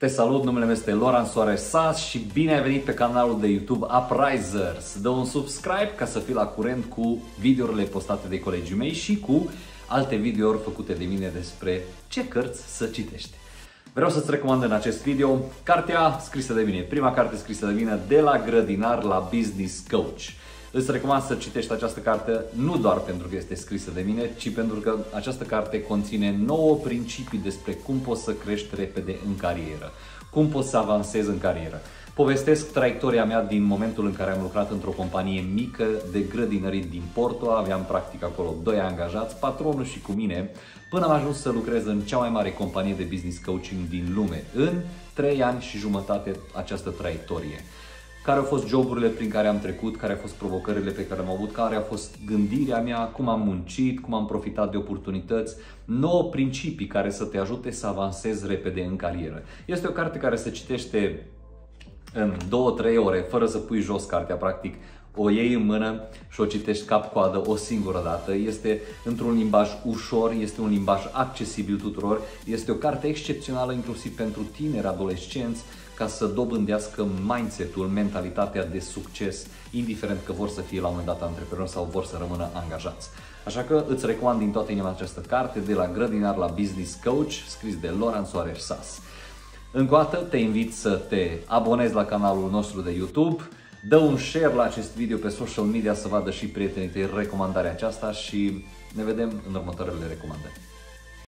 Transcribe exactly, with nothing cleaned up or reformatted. Te salut, numele meu este Lorand Soares Szasz și bine ai venit pe canalul de YouTube Uprisers. Dă un subscribe ca să fii la curent cu videourile postate de colegii mei și cu alte videouri făcute de mine despre ce cărți să citești. Vreau să-ți recomand în acest video cartea scrisă de mine, prima carte scrisă de mine, De la grădinar la business coach. Îți recomand să citești această carte nu doar pentru că este scrisă de mine, ci pentru că această carte conține nouă principii despre cum poți să crești repede în carieră, cum poți să avansezi în carieră. Povestesc traiectoria mea din momentul în care am lucrat într-o companie mică de grădinărit din Porto, aveam practic acolo doi angajați, patronul și cu mine, până am ajuns să lucrez în cea mai mare companie de business coaching din lume. În trei ani și jumătate această traiectorie. Care au fost joburile prin care am trecut, care au fost provocările pe care le-am avut, care a fost gândirea mea, cum am muncit, cum am profitat de oportunități, nouă principii care să te ajute să avansezi repede în carieră. Este o carte care se citește în două-trei ore, fără să pui jos cartea, practic. O iei în mână și o citești cap-coadă o singură dată. Este într-un limbaj ușor, este un limbaj accesibil tuturor, este o carte excepțională inclusiv pentru tineri, adolescenți, ca să dobândească mindset-ul, mentalitatea de succes, indiferent că vor să fie la un moment dat antreprenori sau vor să rămână angajați. Așa că îți recomand din toată inima această carte, De la grădinar la business coach, scris de Lorand Soares Szasz. Încă o dată te invit să te abonezi la canalul nostru de YouTube, dă un share la acest video pe social media să vadă și prietenii tăi recomandarea aceasta și ne vedem în următoarele recomandări.